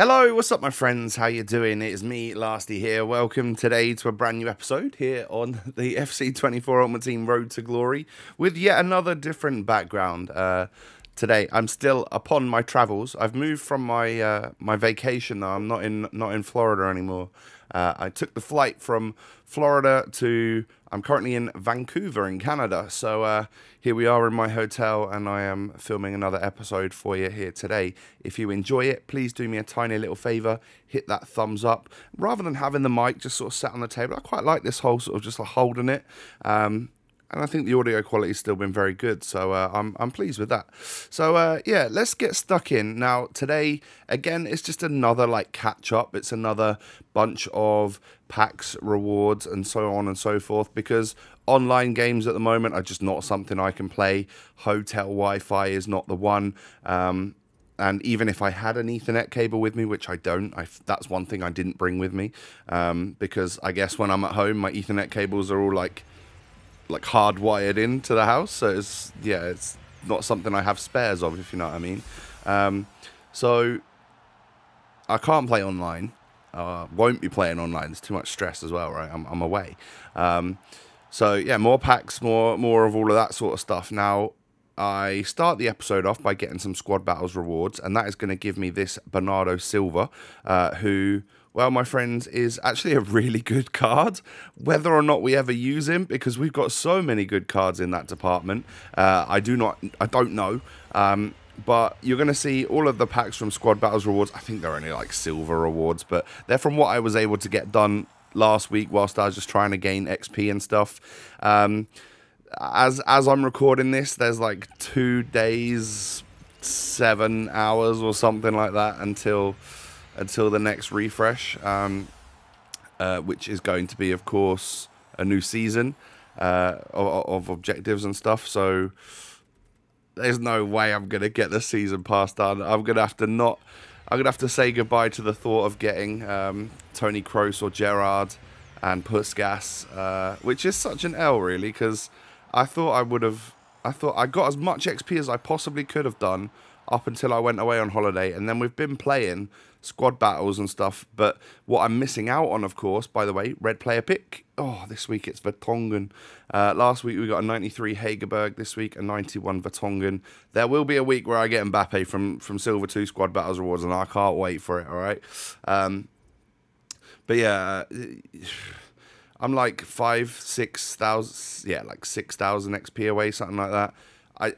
Hello, what's up my friends, how you doing? It is me, Lasty here. Welcome today to a brand new episode here on the FC24 Ultimate Team Road to Glory with yet another different background. Today I'm still upon my travels. I've moved from my my vacation though. I'm not in Florida anymore. I took the flight from Florida to, I'm currently in Vancouver in Canada. So here we are in my hotel and I am filming another episode for you here today. If you enjoy it, please do me a tiny little favor, hit that thumbs up. Rather than having the mic just sort of sat on the table, I quite like this whole sort of just like holding it. And I think the audio quality's still been very good, so I'm pleased with that. So yeah, let's get stuck in. Now today, again, it's just another like catch up. It's another bunch of packs, rewards, and so on and so forth. Because online games at the moment are just not something I can play. Hotel Wi-Fi is not the one. And even if I had an Ethernet cable with me, which I don't, that's one thing I didn't bring with me, because I guess when I'm at home, my Ethernet cables are all like hardwired into the house, so it's, yeah, it's not something I have spares of, if you know what I mean. So I can't play online, won't be playing online. There's too much stress as well, right? I'm away. So yeah, more packs, more of all of that sort of stuff. Now I start the episode off by getting some squad battles rewards, and that is going to give me this Bernardo Silva, who, well, my friends, is actually a really good card, whether or not we ever use him, because we've got so many good cards in that department. I don't know, but you're going to see all of the packs from Squad Battles Rewards. I think they're only like silver rewards, but they're from what I was able to get done last week whilst I was just trying to gain XP and stuff. As I'm recording this, there's like 2 days, 7 hours or something like that until the next refresh, which is going to be, of course, a new season of objectives and stuff. So there's no way I'm going to get the season pass done. I'm going to have to say goodbye to the thought of getting Tony Kroos or Gerard and Puskas, which is such an L, really, because I thought I got as much XP as I possibly could have done up until I went away on holiday, and then we've been playing squad battles and stuff. But what I'm missing out on, of course, by the way, red player pick. Oh, this week it's Vertonghen. Last week we got a 93 Hagerberg. This week a 91 Vertonghen. There will be a week where I get Mbappe from Silver 2 squad battles rewards, and I can't wait for it. All right, but yeah, I'm like 5,000, 6,000, yeah, like 6,000 XP away, something like that.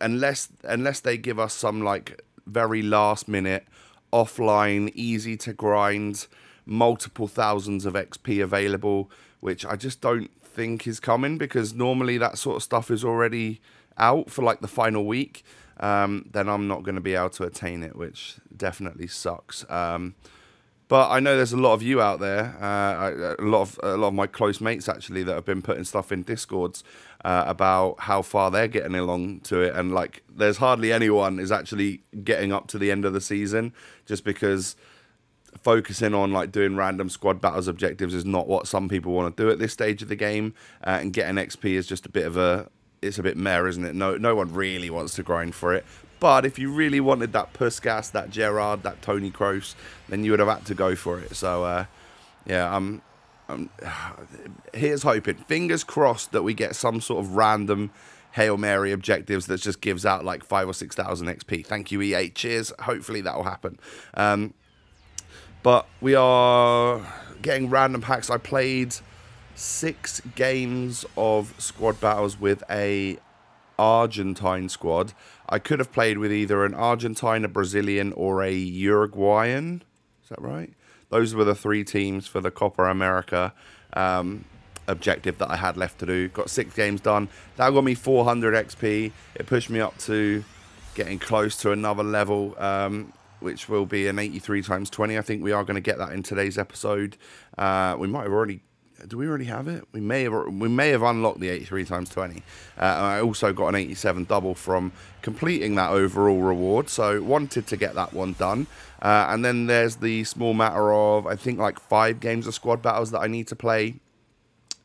Unless they give us some like very last minute offline, easy to grind, multiple thousands of XP available, which I just don't think is coming, because normally that sort of stuff is already out for like the final week. Then I'm not going to be able to attain it, which definitely sucks. But I know there's a lot of you out there, a lot of my close mates actually that have been putting stuff in Discords about how far they're getting along to it, and like there's hardly anyone is actually getting up to the end of the season, just because focusing on like doing random squad battles objectives is not what some people want to do at this stage of the game, and getting XP is just a bit of a, it's a bit meh, isn't it? No one really wants to grind for it. But if you really wanted that Puskas, that Gerard, that Tony Kroos, then you would have had to go for it. So, yeah, here's hoping. Fingers crossed that we get some sort of random Hail Mary objectives that just gives out like 5,000 or 6,000 XP. Thank you, EA. Cheers. Hopefully that will happen. But we are getting random packs. I played 6 games of squad battles with a Argentine squad. I could have played with either an Argentine, a Brazilian, or a Uruguayan. Is that right? Those were the 3 teams for the Copa America objective that I had left to do. Got 6 games done. That got me 400 XP. It pushed me up to getting close to another level, which will be an 83 times 20. I think we are going to get that in today's episode. We might have already... Do we already have it? We may have unlocked the 83 times 20. I also got an 87 double from completing that overall reward, so wanted to get that one done. And then there's the small matter of, I think, like 5 games of squad battles that I need to play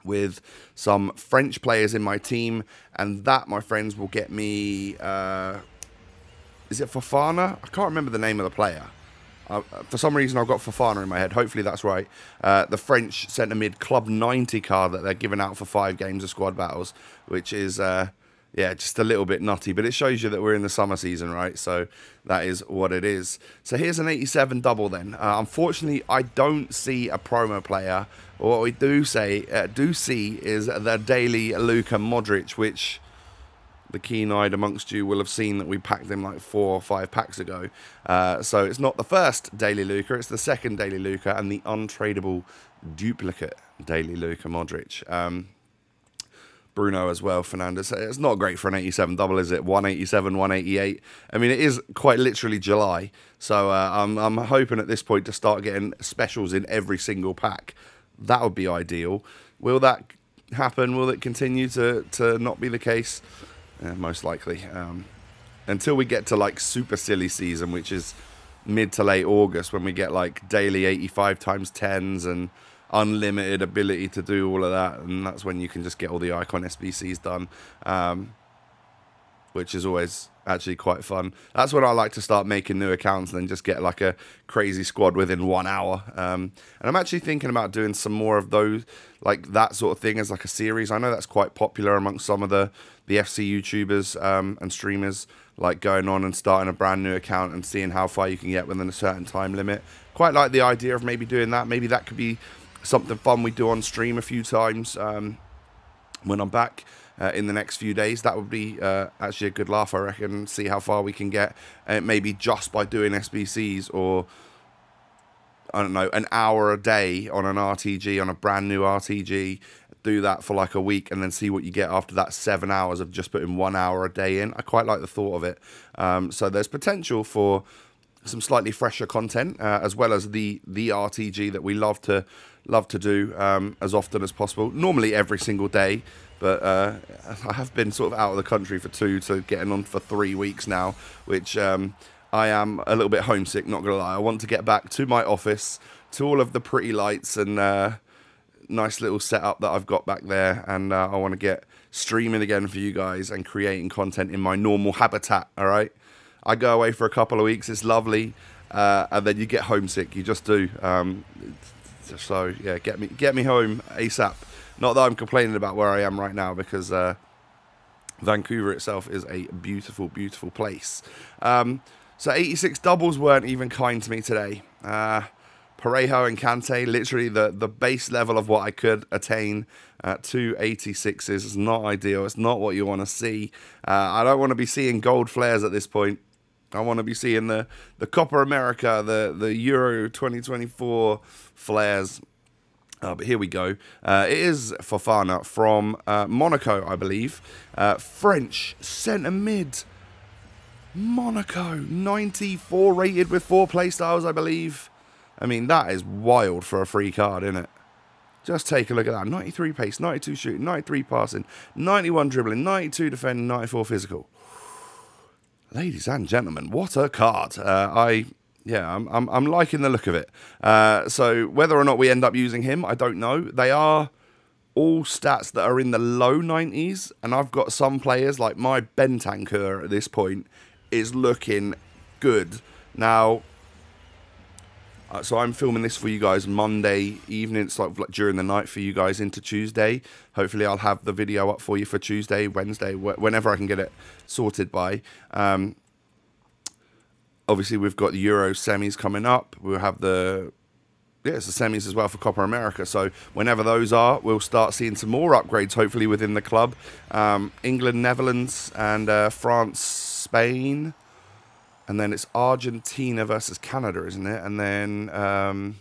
with some French players in my team. And that, my friends, will get me... is it Fofana? I can't remember the name of the player. For some reason, I've got Fofana in my head. Hopefully, that's right. The French centre mid Club 90 card that they're giving out for 5 games of squad battles, which is, yeah, just a little bit nutty. But it shows you that we're in the summer season, right? So that is what it is. So here's an 87 double then. Unfortunately, I don't see a promo player. What we do see is the daily Luka Modric, which the keen-eyed amongst you will have seen that we packed them like 4 or 5 packs ago. So it's not the first daily Luka, it's the second daily Luka and the untradeable duplicate daily Luka Modric. Bruno as well, Fernandes. It's not great for an 87 double, is it? 187, 188. I mean, it is quite literally July. So I'm hoping at this point to start getting specials in every single pack. That would be ideal. Will that happen? Will it continue to not be the case? Yeah, most likely. Until we get to like super silly season, which is mid to late August, when we get like daily 85x10s and unlimited ability to do all of that. And that's when you can just get all the icon SBCs done, which is always actually quite fun. That's when I like to start making new accounts and then just get like a crazy squad within 1 hour. And I'm actually thinking about doing some more of those, like that sort of thing as like a series. I know that's quite popular amongst some of the FC YouTubers and streamers, like going on and starting a brand new account and seeing how far you can get within a certain time limit. Quite like the idea of maybe doing that. Maybe that could be something fun we do on stream a few times when I'm back. In the next few days, that would be actually a good laugh, I reckon. See how far we can get, maybe just by doing SBCs, or I don't know, an hour a day on an RTG, on a brand new RTG. Do that for like a week, and then see what you get after that 7 hours of just putting 1 hour a day in. I quite like the thought of it. So there's potential for some slightly fresher content, as well as the RTG that we love to do as often as possible. Normally every single day. But I have been sort of out of the country for 2 to getting on for 3 weeks now, which I am a little bit homesick, not going to lie. I want to get back to my office, to all of the pretty lights and nice little setup that I've got back there. And I want to get streaming again for you guys and creating content in my normal habitat, all right? I go away for a couple of weeks. It's lovely. And then you get homesick. You just do. So, yeah, get me home ASAP. Not that I'm complaining about where I am right now, because Vancouver itself is a beautiful, beautiful place. So 86 doubles weren't even kind to me today. Parejo and Kante, literally the base level of what I could attain. 286s is not ideal. It's not what you want to see. I don't want to be seeing gold flares at this point. I want to be seeing the Copa America, the Euro 2024 flares. But here we go. It is Fofana from Monaco, I believe. French centre mid. Monaco, 94 rated with 4 playstyles, I believe. I mean, that is wild for a free card, isn't it? Just take a look at that. 93 pace, 92 shooting, 93 passing, 91 dribbling, 92 defending, 94 physical. Ladies and gentlemen, what a card. Yeah, I'm liking the look of it. So whether or not we end up using him, I don't know. They are all stats that are in the low 90s, and I've got some players, like my Ben Tanker at this point, is looking good. Now, so I'm filming this for you guys Monday evening. It's like during the night for you guys into Tuesday. Hopefully I'll have the video up for you for Tuesday, Wednesday, whenever I can get it sorted by. Obviously, we've got the Euro semis coming up. We'll have the semis as well for Copa America. So whenever those are, we'll start seeing some more upgrades, hopefully, within the club. England, Netherlands, and France, Spain. And then it's Argentina versus Canada, isn't it? And then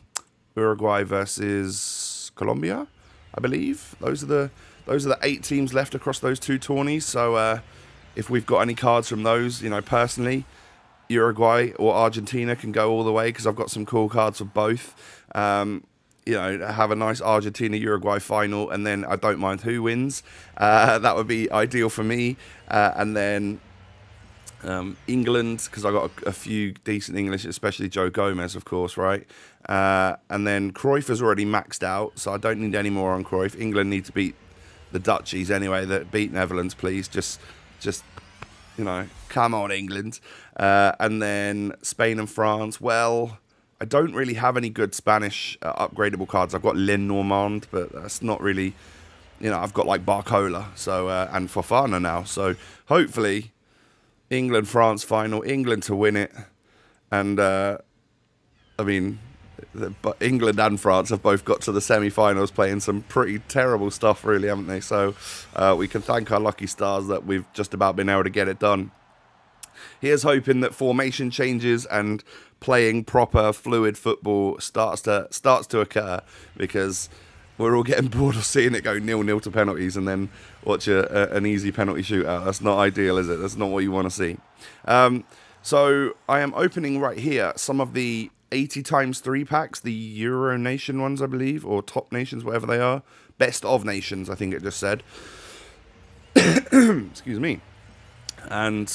Uruguay versus Colombia, I believe. Those are the 8 teams left across those 2 tourneys. So if we've got any cards from those, you know, personally, Uruguay or Argentina can go all the way, because I've got some cool cards for both. You know, have a nice Argentina-Uruguay final, and then I don't mind who wins. That would be ideal for me. And then England, because I got a few decent English, especially Joe Gomez, of course, right? And then Cruyff is already maxed out, so I don't need any more on Cruyff. England need to beat the Dutchies anyway. That beat Netherlands, please. Just. You know, come on, England. And then Spain and France, well, I don't really have any good Spanish upgradable cards. I've got Le Normand, but that's not really, you know, I've got like Barcola, so and Fofana now. So hopefully England-France final, England to win it. And I mean, but England and France have both got to the semi-finals playing some pretty terrible stuff, really, haven't they? So we can thank our lucky stars that we've just about been able to get it done. Here's hoping that formation changes and playing proper fluid football starts to occur, because we're all getting bored of seeing it go 0-0 to penalties and then watch an easy penalty shootout. That's not ideal, is it? That's not what you want to see. So I am opening right here some of the 80x3 packs, the Euro Nation ones, I believe, or Top Nations, whatever they are. Best of Nations, I think it just said. Excuse me. And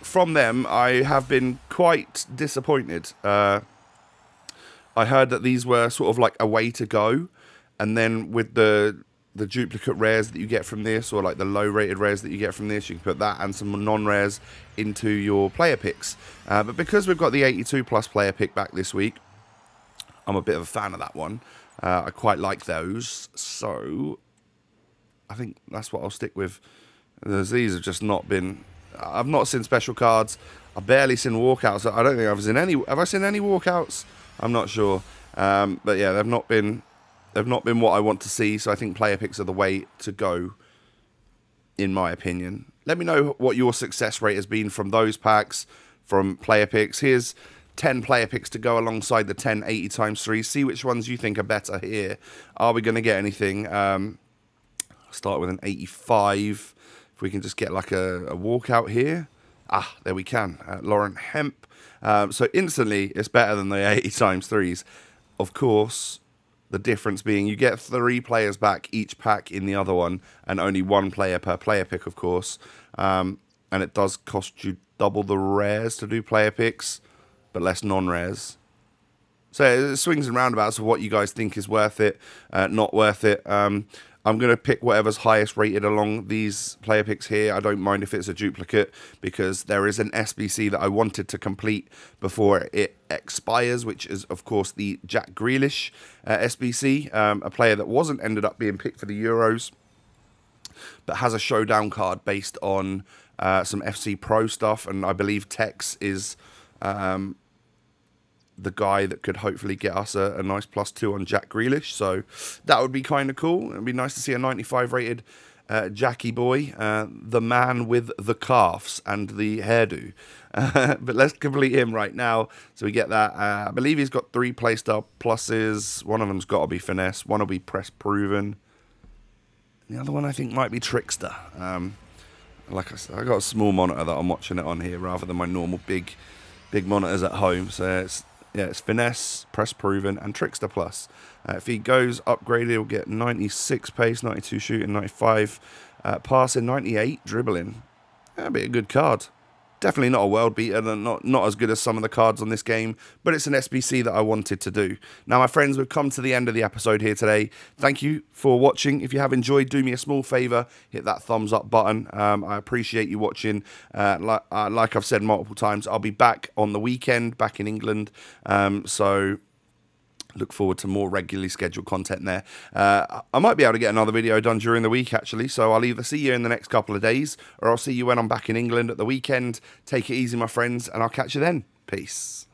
from them, I have been quite disappointed. I heard that these were sort of like a way to go, and then with the duplicate rares that you get from this, or like the low-rated rares that you get from this, you can put that and some non-rares into your player picks. But because we've got the 82+ player pick back this week, I'm a bit of a fan of that one. I quite like those, so I think that's what I'll stick with. These have just not been... I've not seen special cards. I've barely seen walkouts. I don't think I've seen any... Have I seen any walkouts? I'm not sure. But yeah, they've not been... They've not been what I want to see, so I think player picks are the way to go, in my opinion. Let me know what your success rate has been from those packs, from player picks. Here's 10 player picks to go alongside the 10 80x3. See which ones you think are better here. Are we going to get anything? Start with an 85. If we can just get like a walkout here. Ah, there we can. Lauren Hemp. So instantly, it's better than the 80x3s. Of course... The difference being you get 3 players back each pack in the other one, and only 1 player per player pick, of course. And it does cost you double the rares to do player picks, but less non-rares. So it swings and roundabouts of what you guys think is worth it, not worth it. I'm going to pick whatever's highest rated along these player picks here. I don't mind if it's a duplicate, because there is an SBC that I wanted to complete before it expires, which is, of course, the Jack Grealish SBC, a player that wasn't ended up being picked for the Euros, but has a showdown card based on some FC Pro stuff, and I believe Tex is... the guy that could hopefully get us a nice +2 on Jack Grealish. So that would be kind of cool. It'd be nice to see a 95 rated Jackie boy, the man with the calves and the hairdo. But let's complete him right now. So we get that. I believe he's got 3 playstyle pluses. One of them's got to be finesse. One will be press proven. The other one I think might be trickster. Like I said, I got a small monitor that I'm watching it on here rather than my normal big monitors at home. So it's... Yeah, it's finesse, press proven, and trickster plus. If he goes upgraded, he'll get 96 pace, 92 shooting, 95 passing, 98 dribbling. That'd be a good card. Definitely not a world beater, and not as good as some of the cards on this game, but it's an SBC that I wanted to do. Now, my friends, we've come to the end of the episode here today. Thank you for watching. If you have enjoyed, do me a small favor, hit that thumbs up button. I appreciate you watching. Like I've said multiple times, I'll be back on the weekend, back in England. So look forward to more regularly scheduled content there. I might be able to get another video done during the week, actually, so I'll either see you in the next couple of days, or I'll see you when I'm back in England at the weekend. Take it easy, my friends, and I'll catch you then. Peace.